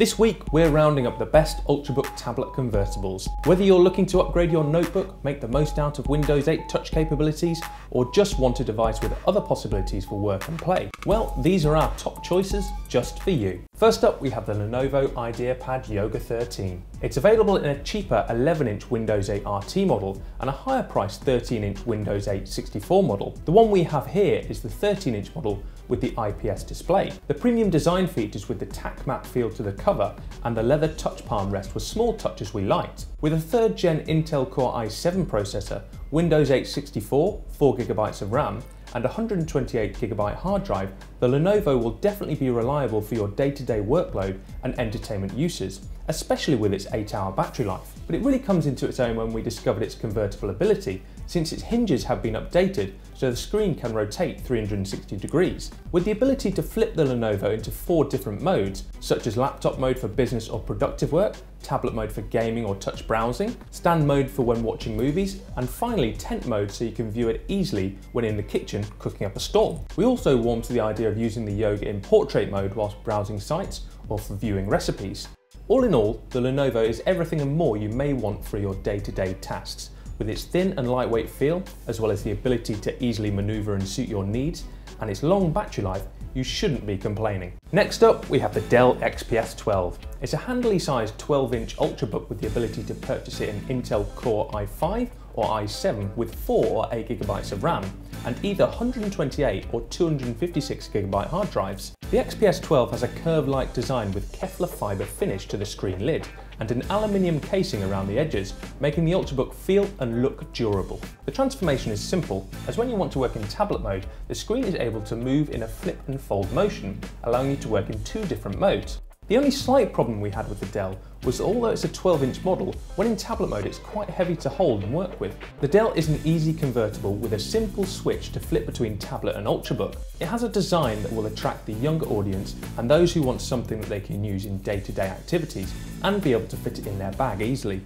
This week, we're rounding up the best Ultrabook tablet convertibles. Whether you're looking to upgrade your notebook, make the most out of Windows 8 touch capabilities, or just want a device with other possibilities for work and play, well, these are our top choices just for you. First up, we have the Lenovo IdeaPad Yoga 13. It's available in a cheaper 11-inch Windows 8 RT model and a higher priced 13-inch Windows 8 64 model. The one we have here is the 13-inch model with the IPS display. The premium design features with the tack matte feel to the cover and the leather touch palm rest with small touches we liked. With a 3rd gen Intel Core i7 processor, Windows 8 64, 4GB of RAM, and 128GB hard drive, the Lenovo will definitely be reliable for your day-to-day workload and entertainment uses, especially with its 8-hour battery life. But it really comes into its own when we discovered its convertible ability, since its hinges have been updated so the screen can rotate 360 degrees. With the ability to flip the Lenovo into 4 different modes, such as laptop mode for business or productive work, tablet mode for gaming or touch browsing, stand mode for when watching movies, and finally tent mode so you can view it easily when in the kitchen cooking up a storm. We also warmed to the idea of using the Yoga in portrait mode whilst browsing sites or for viewing recipes. All in all, the Lenovo is everything and more you may want for your day-to-day tasks, with its thin and lightweight feel, as well as the ability to easily maneuver and suit your needs, and its long battery life. You shouldn't be complaining. Next up, we have the Dell XPS 12. It's a handily sized 12-inch Ultrabook with the ability to purchase it in Intel Core i5 or i7 with 4 or 8GB of RAM and either 128 or 256GB hard drives. The XPS 12 has a curve-like design with Kevlar fibre finish to the screen lid and an aluminium casing around the edges, making the Ultrabook feel and look durable. The transformation is simple, as when you want to work in tablet mode, the screen is able to move in a flip and fold motion, allowing you to work in 2 different modes. The only slight problem we had with the Dell was although it's a 12-inch model, when in tablet mode it's quite heavy to hold and work with. The Dell is an easy convertible with a simple switch to flip between tablet and Ultrabook. It has a design that will attract the younger audience and those who want something that they can use in day-to-day activities and be able to fit it in their bag easily.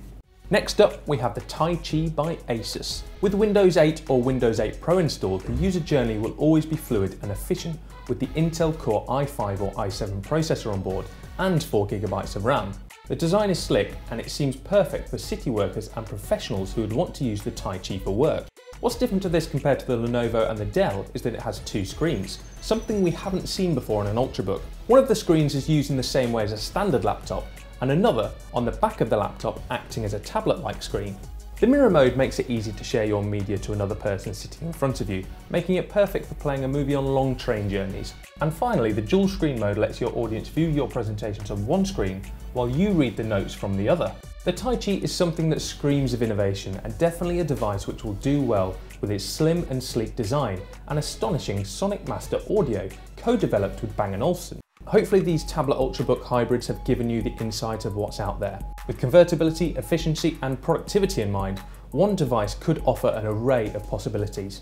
Next up, we have the Tai Chi by Asus. With Windows 8 or Windows 8 Pro installed, the user journey will always be fluid and efficient with the Intel Core i5 or i7 processor on board and 4GB of RAM. The design is slick and it seems perfect for city workers and professionals who would want to use the Tai Chi for work. What's different to this compared to the Lenovo and the Dell is that it has 2 screens, something we haven't seen before on an Ultrabook. One of the screens is used in the same way as a standard laptop, and another on the back of the laptop acting as a tablet-like screen. The mirror mode makes it easy to share your media to another person sitting in front of you, making it perfect for playing a movie on long train journeys. And finally, the dual screen mode lets your audience view your presentations on one screen while you read the notes from the other. The Tai Chi is something that screams of innovation and definitely a device which will do well with its slim and sleek design and astonishing Sonic Master Audio, co-developed with Bang & Olufsen. Hopefully these tablet Ultrabook hybrids have given you the insight of what's out there. With convertibility, efficiency and productivity in mind, one device could offer an array of possibilities.